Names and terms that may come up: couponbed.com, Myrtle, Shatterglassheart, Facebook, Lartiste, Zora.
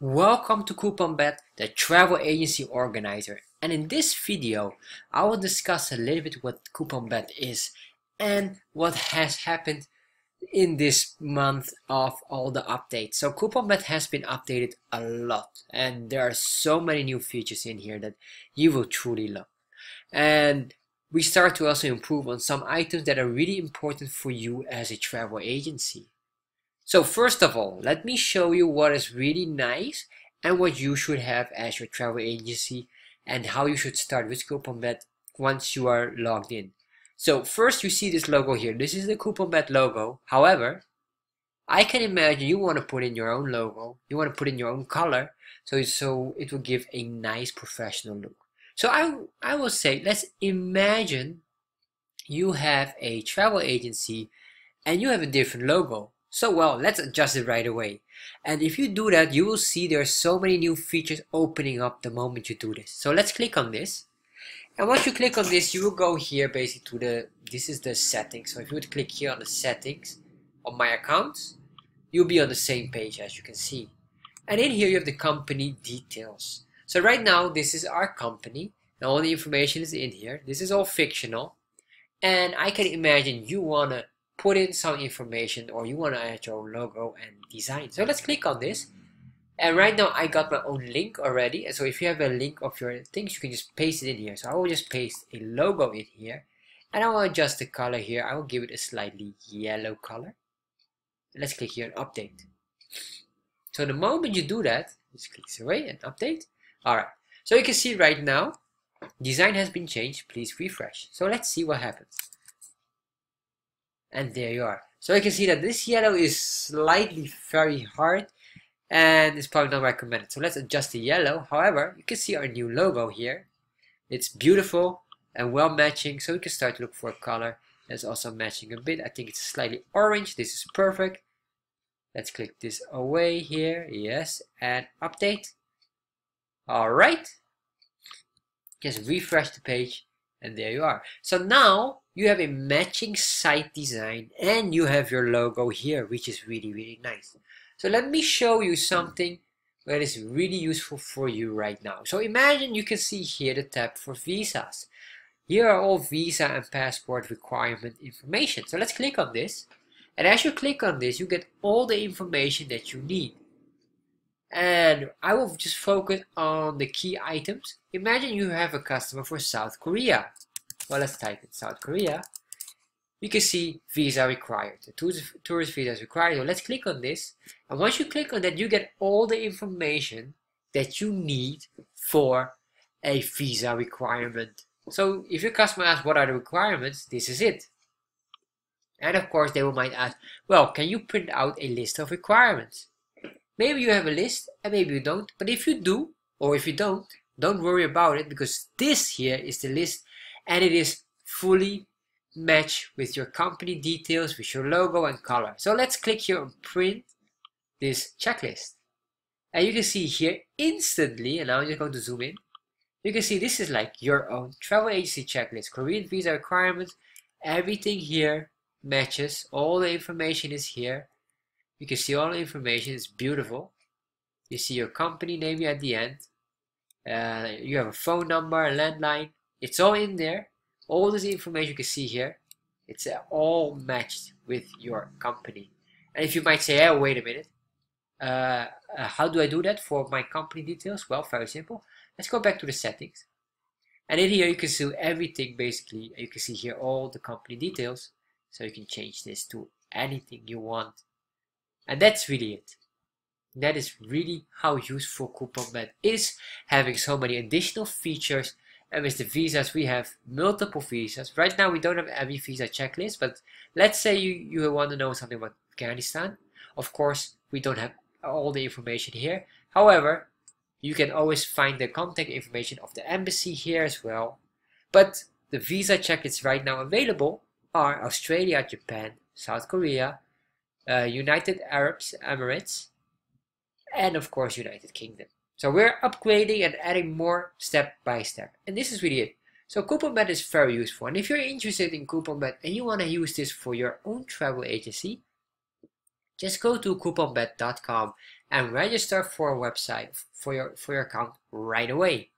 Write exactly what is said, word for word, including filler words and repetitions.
Welcome to CouponBed, the travel agency organizer, and in this video I will discuss a little bit what CouponBed is and what has happened in this month of all the updates. So CouponBed has been updated a lot and there are so many new features in here that you will truly love. And we start to also improve on some items that are really important for you as a travel agency. So first of all, let me show you what is really nice and what you should have as your travel agency and how you should start with CouponBed once you are logged in. So first you see this logo here. This is the CouponBed logo. However, I can imagine you want to put in your own logo. You want to put in your own color so, so it will give a nice professional look. So I, I will say, let's imagine you have a travel agency and you have a different logo. So well, let's adjust it right away. And if you do that, you will see there are so many new features opening up the moment you do this. So let's click on this. And once you click on this, you will go here basically to the, this is the settings. So if you would click here on the settings on my accounts, you'll be on the same page as you can see. And in here you have the company details. So right now, this is our company. And all the information is in here. This is all fictional. And I can imagine you wanna put in some information or you want to add your own logo and design. So let's click on this, and right now I got my own link already, and so if you have a link of your things you can just paste it in here. So I will just paste a logo in here and I will adjust the color here. I will give it a slightly yellow color. Let's click here and update. So the moment you do that, just clicks away and update. Alright, so you can see right now design has been changed. Please refresh. So let's see what happens. And there you are. So you can see that this yellow is slightly very hard and it's probably not recommended. So let's adjust the yellow. However, you can see our new logo here. It's beautiful and well matching. So we can start to look for a color that's also matching a bit. I think it's slightly orange. This is perfect. Let's click this away here. Yes, and update. All right. Just refresh the page and there you are. So now you have a matching site design and you have your logo here, which is really, really nice. So let me show you something that is really useful for you right now. So imagine you can see here the tab for visas. Here are all visa and passport requirement information. So let's click on this. And as you click on this, you get all the information that you need. And I will just focus on the key items. Imagine you have a customer for South Korea. Well, let's type in South Korea. You can see visa required. The tourist, tourist visa is required. So let's click on this. And once you click on that, you get all the information that you need for a visa requirement. So if your customer asks what are the requirements, this is it. And of course, they will might ask, well, can you print out a list of requirements? Maybe you have a list and maybe you don't. But if you do, or if you don't, don't worry about it, because this here is the list. And it is fully matched with your company details, with your logo and color. So let's click here and print this checklist. And you can see here instantly, and now I'm just going to zoom in. You can see this is like your own travel agency checklist. Korean visa requirements, everything here matches. All the information is here. You can see all the information, it's beautiful. You see your company name at the end. Uh, you have a phone number, a landline. It's all in there. All this information you can see here, it's all matched with your company. And if you might say, hey, wait a minute, uh, uh, how do I do that for my company details? Well, very simple. Let's go back to the settings. And in here you can see everything basically. You can see here all the company details. So you can change this to anything you want. And that's really it. That is really how useful CouponBed is, having so many additional features. And with the visas, we have multiple visas. Right now, we don't have every visa checklist, but let's say you, you want to know something about Afghanistan. Of course, we don't have all the information here. However, you can always find the contact information of the embassy here as well. But the visa checklists right now available are Australia, Japan, South Korea, uh, United Arab Emirates, and of course, United Kingdom. So we're upgrading and adding more step by step. And this is really it. So CouponBed is very useful. And if you're interested in CouponBed and you want to use this for your own travel agency, just go to couponbed dot com and register for a website for your for your account right away.